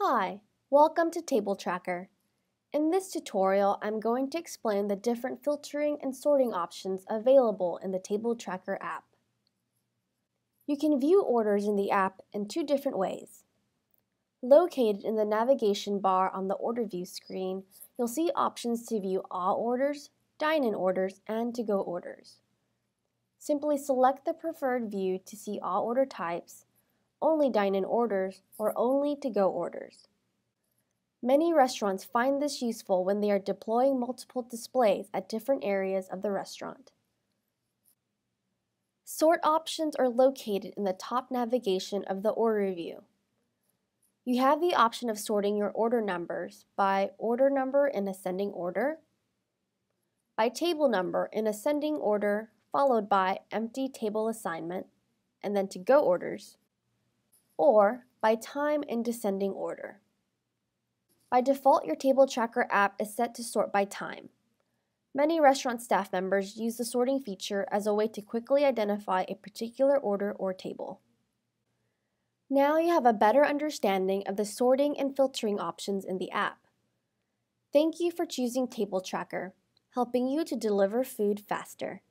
Hi, welcome to Table Tracker. In this tutorial, I'm going to explain the different filtering and sorting options available in the Table Tracker app. You can view orders in the app in two different ways. Located in the navigation bar on the Order View screen, you'll see options to view all orders, dine-in orders, and to-go orders. Simply select the preferred view to see all order types, only dine-in orders, or only to-go orders. Many restaurants find this useful when they are deploying multiple displays at different areas of the restaurant. Sort options are located in the top navigation of the order view. You have the option of sorting your order numbers by order number in ascending order, by table number in ascending order, followed by empty table assignment, and then to-go orders, or by time in descending order. By default, your Table Tracker app is set to sort by time. Many restaurant staff members use the sorting feature as a way to quickly identify a particular order or table. Now you have a better understanding of the sorting and filtering options in the app. Thank you for choosing Table Tracker, helping you to deliver food faster.